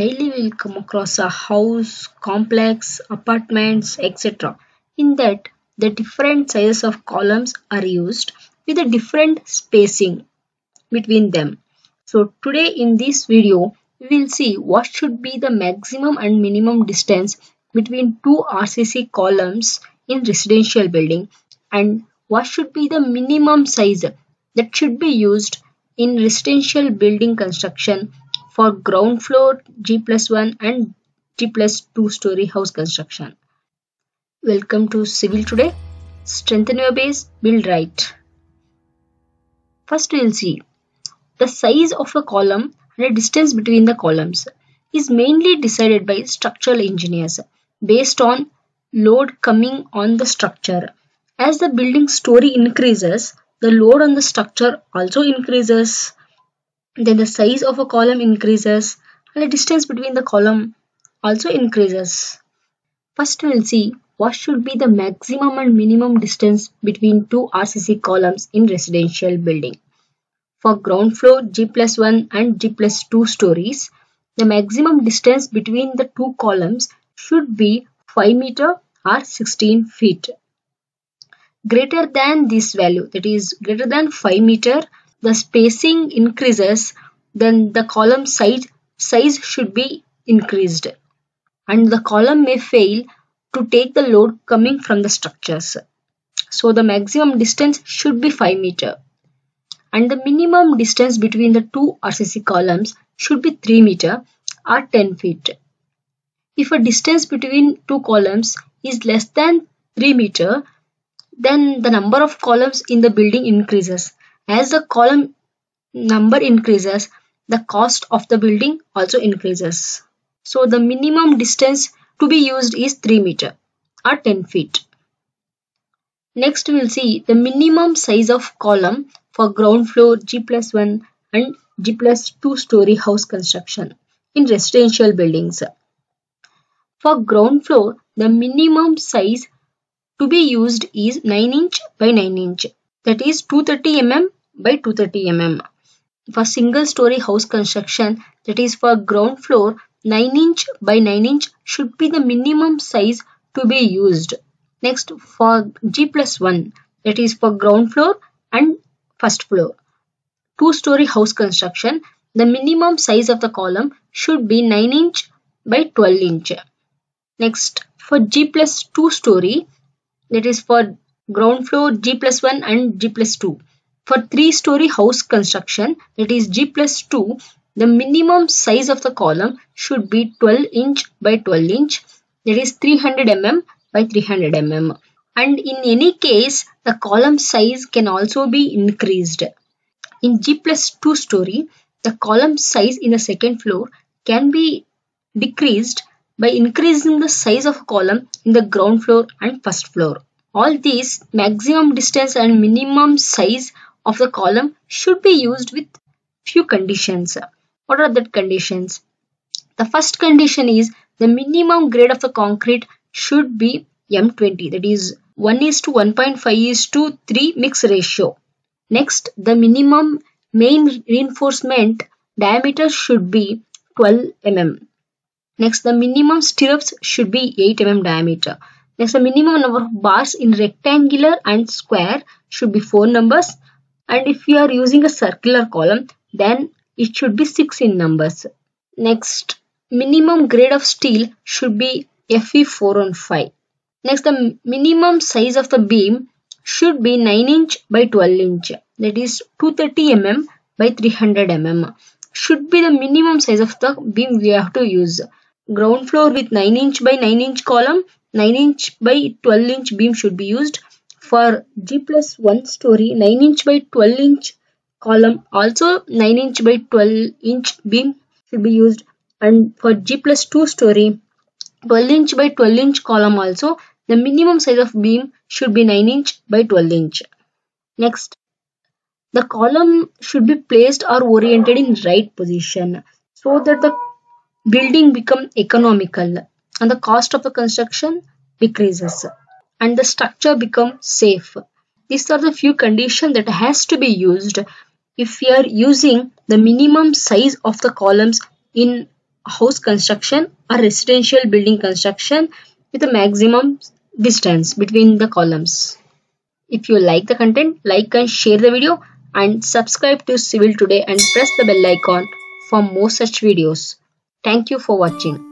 daily we will come across a house, complex, apartments, etc. In that, the different sizes of columns are used with a different spacing between them. So today in this video, we will see what should be the maximum and minimum distance between two RCC columns in residential building and what should be the minimum size that should be used in residential building construction for ground floor, G+1 and G+2 story house construction. Welcome to Civil Today. Strengthen your base, build right. First we will see the size of a column and the distance between the columns is mainly decided by structural engineers based on load coming on the structure. As the building story increases, the load on the structure also increases, then the size of a column increases and the distance between the column also increases. First we will see what should be the maximum and minimum distance between two RCC columns in residential building. For ground floor, G+1 and G+2 stories, the maximum distance between the two columns should be 5 meter or 16 feet. Greater than this value, that is greater than 5 meter, the spacing increases, then the column size should be increased and the column may fail to take the load coming from the structures. So the maximum distance should be 5 meter and the minimum distance between the two RCC columns should be 3 meter or 10 feet. If a distance between two columns is less than 3 meter, then the number of columns in the building increases. As the column number increases, the cost of the building also increases. So the minimum distance to be used is 3 meter or 10 feet. Next we will see the minimum size of column for ground floor, G+1 and G+2 story house construction in residential buildings. For ground floor, the minimum size to be used is 9 inch by 9 inch. That is 230 mm by 230 mm. For single story house construction, that is for ground floor, 9 inch by 9 inch should be the minimum size to be used. Next for G+1, that is for ground floor and first floor, two story house construction, the minimum size of the column should be 9 inch by 12 inch. Next for G+2 story, that is for ground floor, G+1 and G+2. For 3-story house construction, that is G+2, the minimum size of the column should be 12 inch by 12 inch, that is 300 mm by 300 mm. And in any case, the column size can also be increased. In G+2 story, the column size in the second floor can be decreased by increasing the size of a column in the ground floor and first floor. All these maximum distance and minimum size of the column should be used with few conditions. What are the conditions? The first condition is the minimum grade of the concrete should be M20, that is 1:1.5:3 mix ratio. Next, the minimum main reinforcement diameter should be 12 mm. Next, the minimum stirrups should be 8 mm diameter. Next, the minimum number of bars in rectangular and square should be 4 numbers, and if you are using a circular column, then it should be 6 in numbers. Next, minimum grade of steel should be Fe 415. Next, the minimum size of the beam should be 9 inch by 12 inch, that is 230 mm by 300 mm should be the minimum size of the beam we have to use. Ground floor with 9 inch by 9 inch column, 9 inch by 12 inch beam should be used. For G+1 story, 9 inch by 12 inch column, also 9 inch by 12 inch beam should be used. And for G+2 story, 12 inch by 12 inch column also, the minimum size of beam should be 9 inch by 12 inch. Next, the column should be placed or oriented in right position so that the building becomes economical and the cost of the construction decreases and the structure becomes safe. These are the few conditions that has to be used if we are using the minimum size of the columns in house construction or residential building construction with a maximum distance between the columns. If you like the content, like and share the video and subscribe to Civil Today and press the bell icon for more such videos. Thank you for watching.